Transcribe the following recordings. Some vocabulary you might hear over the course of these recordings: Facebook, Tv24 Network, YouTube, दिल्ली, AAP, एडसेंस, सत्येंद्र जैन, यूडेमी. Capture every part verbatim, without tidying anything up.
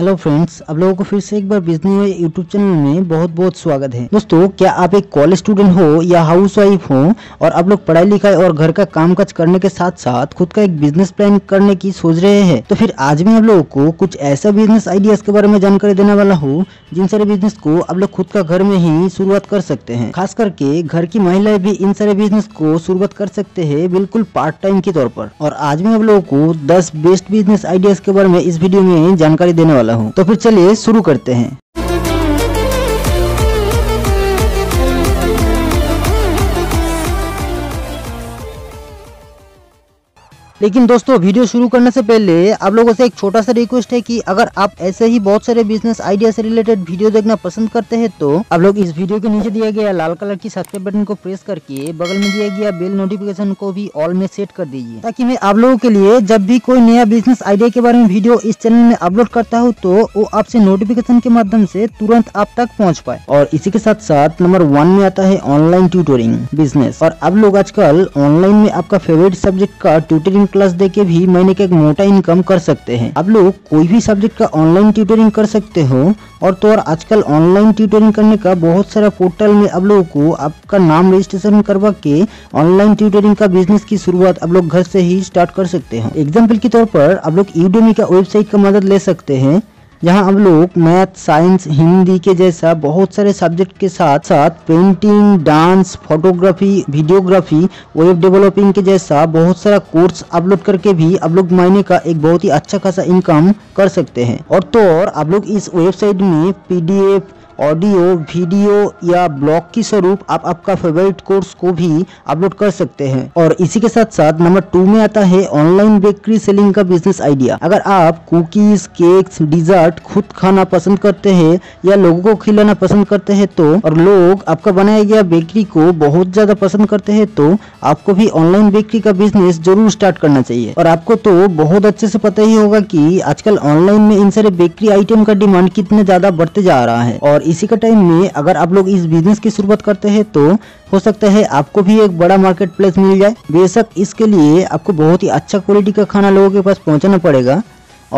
Hello friends, आप लोगों को फिर से एक बार बिजनेस यूट्यूब चैनल में बहुत बहुत स्वागत है। दोस्तों, क्या आप एक कॉलेज स्टूडेंट हो या हाउसवाइफ हो और आप लोग पढ़ाई लिखाई और घर का कामकाज करने के साथ साथ खुद का एक बिजनेस प्लान करने की सोच रहे हैं, तो फिर आज मैं आप लोगों को कुछ ऐसा बिजनेस आइडियाज के बारे में जानकारी देने वाला हूँ जिन सारे बिजनेस को आप लोग खुद का घर में ही शुरुआत कर सकते हैं। खास करके घर की महिलाएं भी इन सारे बिजनेस को शुरुआत कर सकते हैं बिल्कुल पार्ट टाइम के तौर पर। और आज मैं आप लोगों को दस बेस्ट बिजनेस आइडियाज के बारे में इस वीडियो में जानकारी देने वाला हूँ। तो फिर चलिए शुरू करते हैं। लेकिन दोस्तों, वीडियो शुरू करने से पहले आप लोगों से एक छोटा सा रिक्वेस्ट है कि अगर आप ऐसे ही बहुत सारे बिजनेस आइडिया से रिलेटेड वीडियो देखना पसंद करते हैं तो आप लोग इस वीडियो के नीचे दिया गया लाल कलर की सब्सक्राइब बटन को प्रेस करके बगल में दिया गया बेल नोटिफिकेशन को भी ऑल में सेट कर दीजिए, ताकि मैं आप लोगों के लिए जब भी कोई नया बिजनेस आइडिया के बारे में वीडियो इस चैनल में अपलोड करता हूँ तो वो आपसे नोटिफिकेशन के माध्यम से तुरंत आप तक पहुँच पाए। और इसी के साथ साथ नंबर वन में आता है ऑनलाइन ट्यूटोरिंग बिजनेस। और आप लोग आजकल ऑनलाइन में आपका फेवरेट सब्जेक्ट का ट्यूटोरिंग क्लास देके भी महीने का एक मोटा इनकम कर सकते हैं। आप लोग कोई भी सब्जेक्ट का ऑनलाइन ट्यूटोरिंग कर सकते हो। और तो और आजकल ऑनलाइन ट्यूटोरिंग करने का बहुत सारा पोर्टल में आप लोगों को आपका नाम रजिस्ट्रेशन करवा के ऑनलाइन ट्यूटोरिंग का बिजनेस की शुरुआत आप लोग घर से ही स्टार्ट कर सकते हैं। एग्जाम्पल के तौर पर आप लोग यूडेमी का वेबसाइट का मदद ले सकते हैं, जहां आप लोग मैथ, साइंस, हिंदी के जैसा बहुत सारे सब्जेक्ट के साथ साथ painting, dance, photography, videography, web developing के जैसा बहुत सारा कोर्स अपलोड करके भी आप लोग महीने का एक बहुत ही अच्छा खासा इनकम कर सकते हैं। और तो और आप लोग इस वेबसाइट में पीडीएफ, ऑडियो, वीडियो या ब्लॉग की स्वरूप आप आपका फेवरेट कोर्स को भी अपलोड कर सकते हैं। और इसी के साथ साथ नंबर टू में आता है ऑनलाइन बेकरी सेलिंग का बिजनेस आइडिया। अगर आप कुकीज, केक्स, डिजर्ट खुद खाना पसंद करते हैं या लोगों को खिलाना पसंद करते हैं तो और लोग आपका बनाया गया बेकरी को बहुत ज्यादा पसंद करते हैं तो आपको भी ऑनलाइन बेकरी का बिजनेस जरूर स्टार्ट करना चाहिए। और आपको तो बहुत अच्छे से पता ही होगा कि आजकल ऑनलाइन में इन सारे बेकरी आइटम का डिमांड कितने ज्यादा बढ़ते जा रहा है। और इसी के टाइम में अगर आप लोग इस बिजनेस की शुरुआत करते हैं तो हो सकता है आपको भी एक बड़ा मार्केट प्लेस मिल जाए। बेशक इसके लिए आपको बहुत ही अच्छा क्वालिटी का खाना लोगों के पास पहुंचाना पड़ेगा।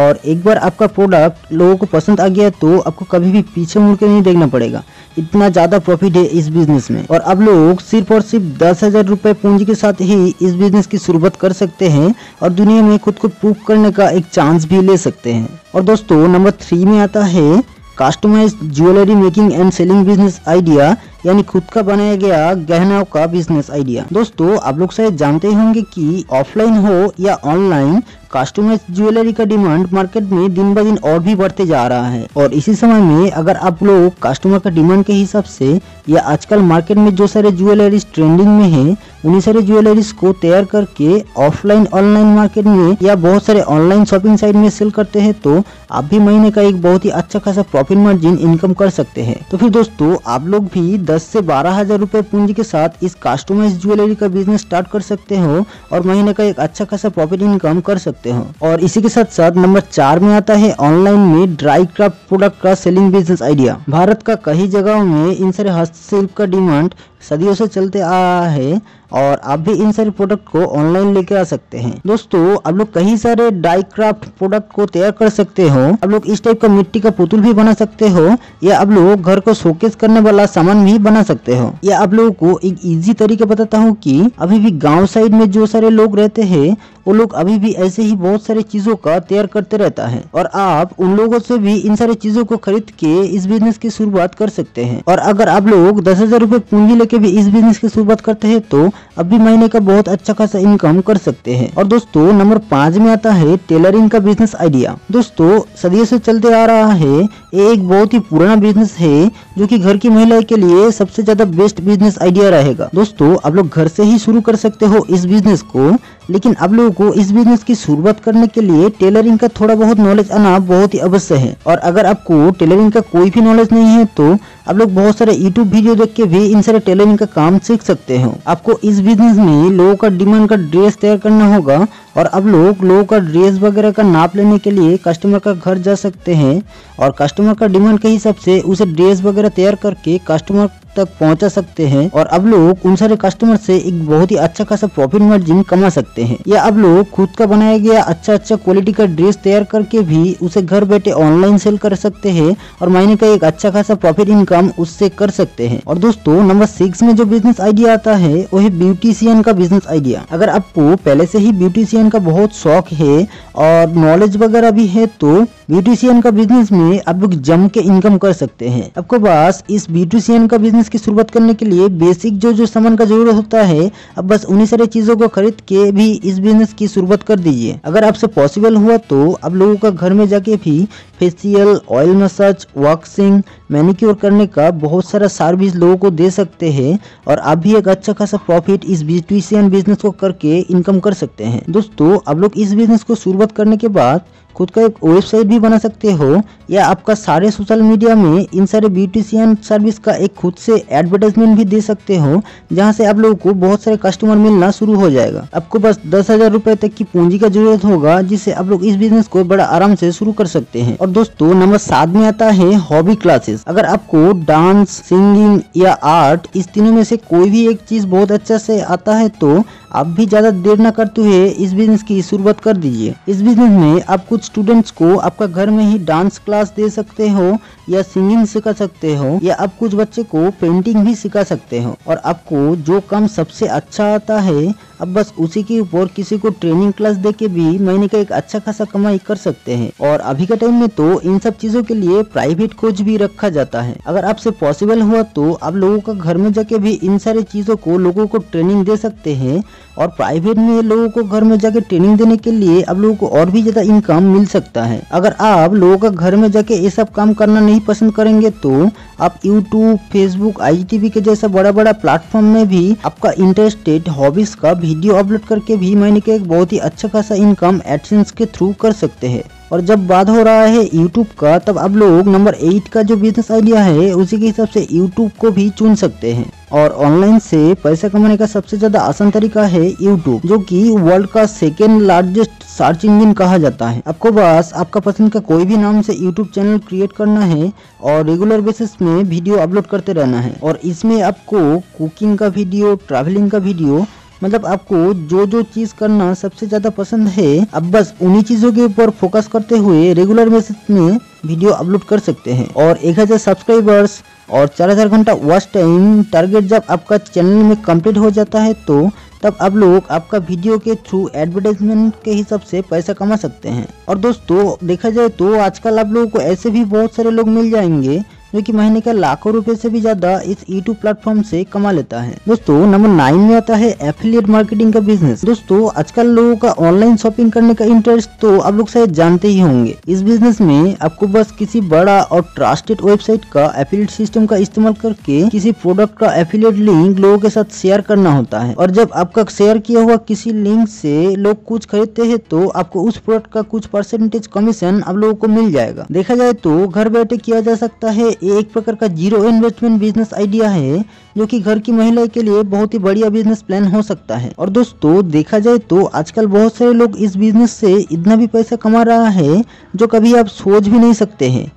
और एक बार आपका प्रोडक्ट लोगों को पसंद आ गया तो आपको कभी भी पीछे मुड़ के नहीं देखना पड़ेगा। इतना ज़्यादा प्रॉफिट है इस बिजनेस में। और आप लोग सिर्फ और सिर्फ दस हज़ार रुपये पूंजी के साथ ही इस बिजनेस की शुरुआत कर सकते हैं और दुनिया में खुद को प्रूव करने का एक चांस भी ले सकते हैं। और दोस्तों, नंबर थ्री में आता है customise jewellery making and selling business idea, यानी खुद का बनाया गया गहनों का बिजनेस आइडिया। दोस्तों, आप लोग शायद जानते होंगे कि ऑफलाइन हो या ऑनलाइन कस्टमाइज ज्वेलरी का डिमांड मार्केट में दिन ब दिन और भी बढ़ते जा रहा है। और इसी समय में अगर आप लोग कस्टमर का डिमांड के हिसाब से या आजकल मार्केट में जो सारे ज्वेलरीज ट्रेंडिंग में है उन्हीं सारे ज्वेलरीज को तैयार करके ऑफलाइन, ऑनलाइन मार्केट में या बहुत सारे ऑनलाइन शॉपिंग साइट में सेल करते हैं तो आप भी महीने का एक बहुत ही अच्छा खासा प्रॉफिट मार्जिन इनकम कर सकते हैं। तो फिर दोस्तों, आप लोग भी दस से बारह हजार रुपए पूंजी के साथ इस कस्टमाइज ज्वेलरी का बिजनेस स्टार्ट कर सकते हो और महीने का एक अच्छा खासा प्रॉफिट इनकम कर सकते हो। और इसी के साथ साथ नंबर चार में आता है ऑनलाइन में ड्राई क्राफ्ट प्रोडक्ट का सेलिंग बिजनेस आइडिया। भारत का कई जगहों में इन सारे हस्तशिल्प का डिमांड सदियों से चलते आ रहा है और आप भी इन सारे प्रोडक्ट को ऑनलाइन लेके आ सकते हैं। दोस्तों, आप लोग कई सारे डाई क्राफ्ट प्रोडक्ट को तैयार कर सकते हो। आप लोग इस टाइप का मिट्टी का पुतुल भी बना सकते हो या आप लोग घर को शोकेस करने वाला सामान भी बना सकते हो। या आप लोगों को एक इजी तरीका बताता हूँ कि अभी भी गाँव साइड में जो सारे लोग रहते हैं वो लोग अभी भी ऐसे ही बहुत सारी चीजों का तैयार करते रहता है और आप उन लोगों से भी इन सारी चीजों को खरीद के इस बिजनेस की शुरुआत कर सकते हैं। और अगर आप लोग दस हजार रूपए पूंजी लेके भी इस बिजनेस की शुरुआत करते हैं तो अब भी महीने का बहुत अच्छा खासा इनकम कर सकते हैं। और दोस्तों, नंबर पाँच में आता है टेलरिंग का बिजनेस आइडिया। दोस्तों, सदियों से चलते आ रहा है, ये एक बहुत ही पुराना बिजनेस है जो कि घर की महिलाएं के लिए सबसे ज्यादा बेस्ट बिजनेस आइडिया रहेगा। दोस्तों, आप लोग घर से ही शुरू कर सकते हो इस बिजनेस को, लेकिन आप लोगों को इस बिजनेस की शुरुआत करने के लिए टेलरिंग का थोड़ा बहुत नॉलेज आना बहुत ही अवश्य है। और अगर आपको टेलरिंग का कोई भी नॉलेज नहीं है तो आप लोग बहुत सारे यूट्यूब वीडियो देख के भी इन सारे टेलरिंग का काम सीख सकते हो। आपको इस बिजनेस में लोगों का डिमांड का ड्रेस तैयार करना होगा और आप लोग लोगों का ड्रेस वगैरह का नाप लेने के लिए कस्टमर का घर जा सकते हैं और कस्टमर का डिमांड के हिसाब से उसे ड्रेस वगैरह तैयार करके कस्टमर तक पहुंचा सकते हैं और अब लोग उन सारे कस्टमर से एक बहुत ही अच्छा खासा प्रॉफिट मार्जिन कमा सकते हैं। या अब लोग खुद का बनाया गया अच्छा अच्छा क्वालिटी का ड्रेस तैयार करके भी उसे घर बैठे ऑनलाइन सेल कर सकते हैं और महीने का एक अच्छा खासा प्रॉफिट इनकम उससे कर सकते हैं। और दोस्तों नंबर सिक्स में जो बिजनेस आइडिया आता है वो है ब्यूटीशियन का बिजनेस आइडिया। अगर आपको पहले से ही ब्यूटीशियन का बहुत शौक है और नॉलेज वगैरह भी है तो ब्यूटीशियन का बिजनेस में आप लोग जम के इनकम कर सकते हैं। आपको बस इस ब्यूटीशियन का बिजनेस की शुरुआत करने के लिए बेसिक जो जो सामान का जरूरत होता है अब बस उन्हीं सारे चीजों को खरीद के भी इस बिजनेस की शुरुआत कर दीजिए। अगर आपसे पॉसिबल हुआ तो आप लोगों का घर में जाके भी facial, oil massage, waxing, manicure करने का बहुत सारा सर्विस लोगों को दे सकते हैं और आप भी एक अच्छा खासा प्रॉफिट इस ब्यूटीशियन बिजनेस को करके इनकम कर सकते हैं। दोस्तों आप लोग इस बिजनेस को शुरुआत करने के बाद खुद का एक वेबसाइट भी बना सकते हो या आपका सारे सोशल मीडिया में इन सारे ब्यूटीशियन सर्विस का एक खुद से एडवर्टाइजमेंट भी दे सकते हो जहां से आप लोगों को बहुत सारे कस्टमर मिलना शुरू हो जाएगा। आपको बस दस हजार रुपए तक की पूंजी का जरूरत होगा जिससे आप लोग इस बिजनेस को बड़ा आराम से शुरू कर सकते हैं। और दोस्तों नंबर सात में आता है हॉबी क्लासेस। अगर आपको डांस, सिंगिंग या आर्ट इस तीनों में से कोई भी एक चीज बहुत अच्छा से आता है तो आप भी ज्यादा देर न करते हुए इस बिजनेस की शुरुआत कर दीजिए। इस बिजनेस में आप कुछ स्टूडेंट्स को आपका घर में ही डांस क्लास दे सकते हो या सिंगिंग सिखा सकते हो या आप कुछ बच्चे को पेंटिंग भी सिखा सकते हो और आपको जो काम सबसे अच्छा आता है अब बस उसी के ऊपर किसी को ट्रेनिंग क्लास देके भी महीने का एक अच्छा खासा कमाई कर सकते हैं। और अभी के टाइम में तो इन सब चीजों के लिए प्राइवेट कोच भी रखा जाता है। अगर आपसे पॉसिबल हुआ तो आप लोगों का घर में जाके भी इन सारी चीजों को लोगों को ट्रेनिंग दे सकते हैं और प्राइवेट में लोगों को घर में जाके ट्रेनिंग देने के लिए आप लोगों को और भी ज्यादा इनकम मिल सकता है। अगर आप लोगों का घर में जाके ये सब काम करना नहीं पसंद करेंगे तो आप YouTube, Facebook, I G T V के जैसा बड़ा बड़ा प्लेटफॉर्म में भी आपका इंटरेस्टेड हॉबीज का वीडियो अपलोड करके भी महीने के एक बहुत ही अच्छा खासा इनकम एडसेंस के थ्रू कर सकते हैं। और जब बात हो रहा है यूट्यूब का तब आप लोग नंबर एट का जो बिजनेस आइडिया है उसी के हिसाब से यूट्यूब को भी चुन सकते हैं। और ऑनलाइन से पैसा कमाने का सबसे ज्यादा आसान तरीका है यूट्यूब, जो कि वर्ल्ड का सेकेंड लार्जेस्ट सर्च इंजन कहा जाता है। आपको बस आपका पसंद का कोई भी नाम से यूट्यूब चैनल क्रिएट करना है और रेगुलर बेसिस में वीडियो अपलोड करते रहना है। और इसमें आपको कुकिंग का वीडियो, ट्रैवलिंग का वीडियो, मतलब आपको जो जो चीज करना सबसे ज्यादा पसंद है अब बस उन्हीं चीजों के ऊपर फोकस करते हुए रेगुलर बेसिस में वीडियो अपलोड कर सकते हैं। और एक हजार सब्सक्राइबर्स और चार हजार घंटा वॉच टाइम टारगेट जब आपका चैनल में कंप्लीट हो जाता है तो तब आप लोग आपका वीडियो के थ्रू एडवर्टाइजमेंट के हिसाब से पैसा कमा सकते हैं। और दोस्तों देखा जाए तो आजकल आप लोगों को ऐसे भी बहुत सारे लोग मिल जाएंगे जो कि महीने का लाखों रुपए से भी ज्यादा इस यूट्यूब प्लेटफॉर्म से कमा लेता है। दोस्तों नंबर नाइन में आता है एफिलिएट मार्केटिंग का बिजनेस। दोस्तों आजकल लोगों का ऑनलाइन शॉपिंग करने का इंटरेस्ट तो आप लोग शायद जानते ही होंगे। इस बिजनेस में आपको बस किसी बड़ा और ट्रस्टेड वेबसाइट का एफिलिएट सिस्टम का इस्तेमाल करके किसी प्रोडक्ट का एफिलिएट लिंक लोगों के साथ शेयर करना होता है। और जब आपका शेयर किया हुआ किसी लिंक से लोग कुछ खरीदते हैं तो आपको उस प्रोडक्ट का कुछ परसेंटेज कमीशन आप लोगों को मिल जाएगा। देखा जाए तो घर बैठे किया जा सकता है एक प्रकार का जीरो इन्वेस्टमेंट बिजनेस आइडिया है जो कि घर की महिला के लिए बहुत ही बढ़िया बिजनेस प्लान हो सकता है। और दोस्तों देखा जाए तो आजकल बहुत सारे लोग इस बिजनेस से इतना भी पैसा कमा रहा है जो कभी आप सोच भी नहीं सकते हैं।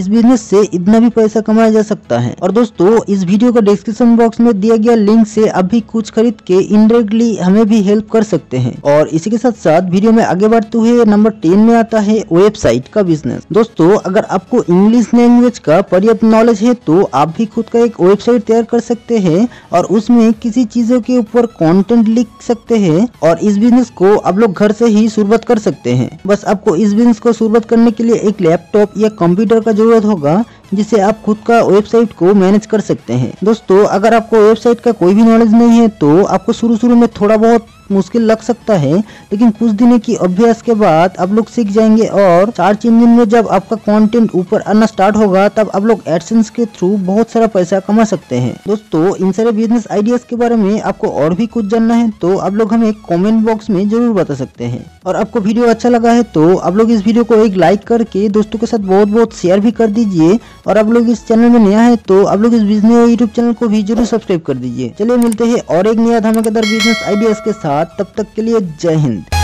इस बिजनेस से इतना भी पैसा कमाया जा सकता है। और दोस्तों इस वीडियो का डिस्क्रिप्शन बॉक्स में दिया गया लिंक से आप भी कुछ खरीद के इनडायरेक्टली हमें भी हेल्प कर सकते हैं। और इसी के साथ साथ वीडियो में आगे बढ़ते हुए नंबर टेन में आता है वेबसाइट का बिजनेस। दोस्तों अगर आपको इंग्लिश लैंग्वेज का पर्याप्त नॉलेज है तो आप भी खुद का एक वेबसाइट तैयार कर सकते है और उसमें किसी चीजों के ऊपर कॉन्टेंट लिख सकते है और इस बिजनेस को आप लोग घर से ही शुरुआत कर सकते हैं। बस आपको इस बिजनेस को शुरुआत करने के लिए एक लैपटॉप या कंप्यूटर का जरूरत होगा जिसे आप खुद का वेबसाइट को मैनेज कर सकते हैं। दोस्तों अगर आपको वेबसाइट का कोई भी नॉलेज नहीं है तो आपको शुरू शुरू में थोड़ा बहुत मुश्किल लग सकता है, लेकिन कुछ दिनों की अभ्यास के बाद आप लोग सीख जाएंगे। और सर्च इंजिन में जब आपका कंटेंट ऊपर आना स्टार्ट होगा तब आप लोग एडसेंस के थ्रू बहुत सारा पैसा कमा सकते हैं। दोस्तों, इन सारे बिजनेस आइडियाज के बारे में आपको और भी कुछ जानना है तो आप लोग हमें कमेंट बॉक्स में जरूर बता सकते हैं। और आपको वीडियो अच्छा लगा है तो आप लोग इस वीडियो को एक लाइक करके दोस्तों के साथ बहुत बहुत शेयर भी कर दीजिए। और आप लोग इस चैनल में नया है तो आप लोग इस बिजनेस यूट्यूब चैनल को भी जरूर सब्सक्राइब कर दीजिए। चलिए मिलते हैं और एक नया धमाकेदार बिजनेस आइडियाज के साथ, तब तक के लिए जय हिंद।